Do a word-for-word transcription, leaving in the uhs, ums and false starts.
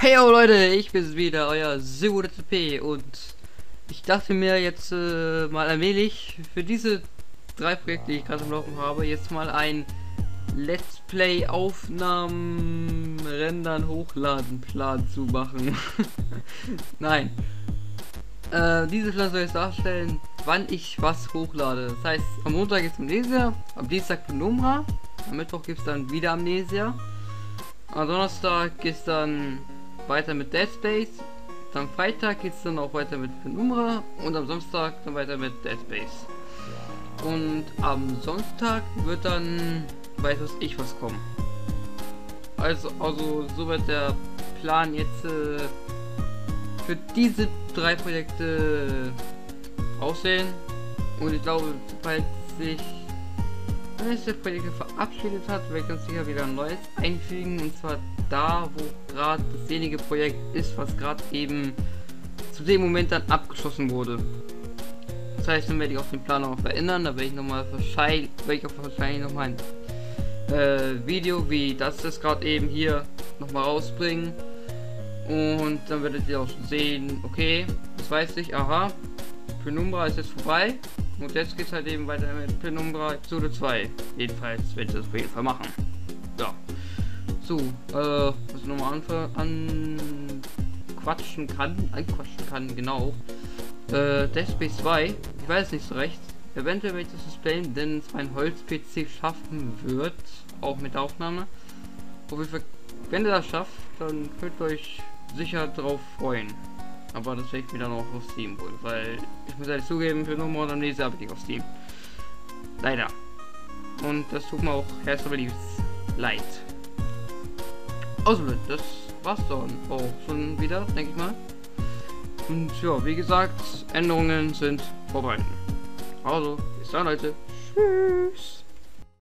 Heyo Leute, ich bin's wieder, euer Z D P, und ich dachte mir jetzt äh, mal allmählich für diese drei Projekte, die ich gerade im Laufen habe, jetzt mal ein Let's Play Aufnahmen, Rendern, Hochladen Plan zu machen. Nein. Äh, dieses Plan soll jetzt darstellen, wann ich was hochlade. Das heißt, am Montag gibt's Amnesia, am Dienstag Penumbra, am Mittwoch gibt's dann wieder Amnesia, am Donnerstag geht's dann weiter mit Dead Space, am Freitag geht es dann auch weiter mit Penumbra und am Samstag dann weiter mit Dead Space. Und am Sonntag wird dann weiß was ich was kommen. Also, also soweit der Plan jetzt äh, für diese drei Projekte aussehen. Und ich glaube, sobald sich eines der Projekte verabschiedet hat, werde ich ganz sicher wieder ein neues einfügen, und zwar da, wo gerade dasjenige Projekt ist, was gerade eben zu dem Moment dann abgeschlossen wurde. Das heißt, dann werde ich auch den Plan noch verändern, da werde ich nochmal wahrscheinlich, werde ich auch wahrscheinlich nochmal ein äh, Video, wie das ist gerade eben hier, nochmal rausbringen, und dann werdet ihr auch schon sehen, okay, das weiß ich, aha, Penumbra ist jetzt vorbei, und jetzt geht es halt eben weiter mit Penumbra Episode zwei, jedenfalls werde ich das auf jeden Fall machen. Ja. So, äh, was ich nochmal anquatschen kann, anquatschen kann, genau. Äh, Dead Space zwei, ich weiß es nicht so recht. Eventuell werde ich das displayen, denn es mein Holz-P C schaffen wird, auch mit der Aufnahme. Auf jeden Fall, wenn ihr das schafft, dann könnt ihr euch sicher drauf freuen. Aber das werde ich mir dann auch auf Steam holen, weil ich muss ehrlich zugeben, für nochmal und am nächsten habe ich auf Steam. Leider. Und das tut mir auch herzlich leid. Also, das war's dann auch schon wieder, denke ich mal. Und ja, wie gesagt, Änderungen sind vorbei. Also, bis dann Leute. Tschüss.